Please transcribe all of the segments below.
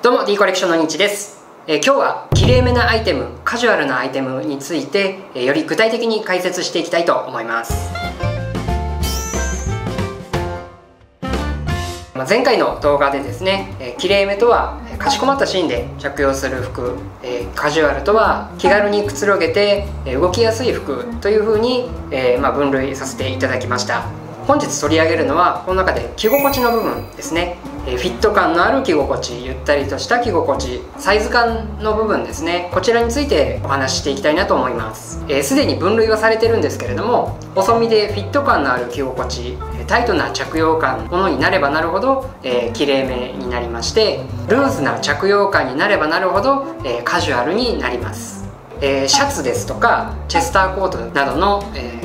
どうも D コレクションのニッチです。今日はきれいめなアイテム、カジュアルなアイテムについて、より具体的に解説していきたいと思います。前回の動画でですね、きれいめとはかしこまったシーンで着用する服、カジュアルとは気軽にくつろげて動きやすい服というふうに、分類させていただきました。本日取り上げるのはこの中で着心地の部分ですね。フィット感のある着心地、ゆったりとした着心地、サイズ感の部分ですね、こちらについてお話ししていきたいなと思います。すでに分類はされてるんですけれども、細身でフィット感のある着心地、タイトな着用感ものになればなるほど、きれいめになりまして、ルーズな着用感になればなるほど、カジュアルになります。シャツですとかチェスターコートなどの、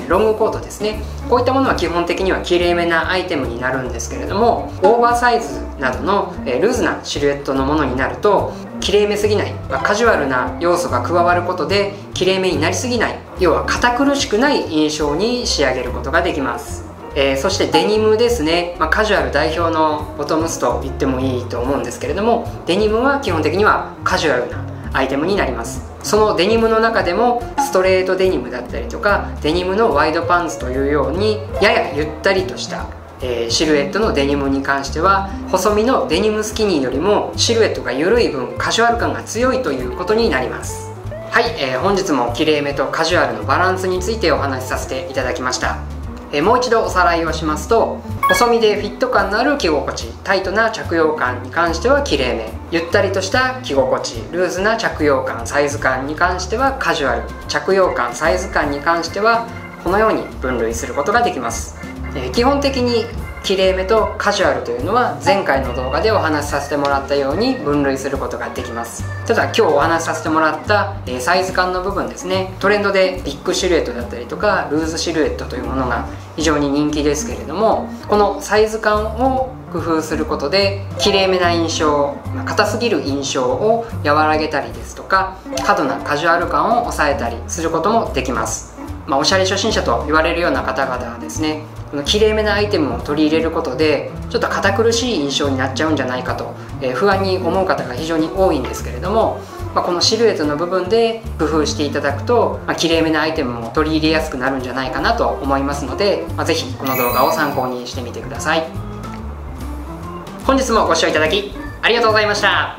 ロングコートですね、こういったものは基本的にはきれいめなアイテムになるんですけれども、オーバーサイズなどの、ルーズなシルエットのものになるときれいめすぎない、カジュアルな要素が加わることできれいめになりすぎない、要は堅苦しくない印象に仕上げることができます。そしてデニムですね、カジュアル代表のボトムスと言ってもいいと思うんですけれども、デニムは基本的にはカジュアルなアイテムになります。そのデニムの中でもストレートデニムだったりとか、デニムのワイドパンツというようにややゆったりとした、シルエットのデニムに関しては、細身のデニムスキニーよりもシルエットが緩い分カジュアル感が強いということになります。はい、本日もきれいめとカジュアルのバランスについてお話しさせていただきました。もう一度おさらいをしますと、細身でフィット感のある着心地、タイトな着用感に関してはきれいめ、ゆったりとした着心地、ルーズな着用感、サイズ感に関してはカジュアル、着用感、サイズ感に関してはこのように分類することができます。基本的にきれいめとカジュアルというのは前回の動画でお話しさせてもらったように分類することができます。ただ今日お話しさせてもらったサイズ感の部分ですね、トレンドでビッグシルエットだったりとかルーズシルエットというものが非常に人気ですけれども、このサイズ感を工夫することできれいめな印象、硬すぎる印象を和らげたりですとか、過度なカジュアル感を抑えたりすることもできます。おしゃれ初心者と言われるような方々はですね、このきれいめなアイテムを取り入れることでちょっと堅苦しい印象になっちゃうんじゃないかと、不安に思う方が非常に多いんですけれども、このシルエットの部分で工夫していただくと、きれいめなアイテムも取り入れやすくなるんじゃないかなと思いますので、是非この動画を参考にしてみてください。本日もご視聴いただきありがとうございました。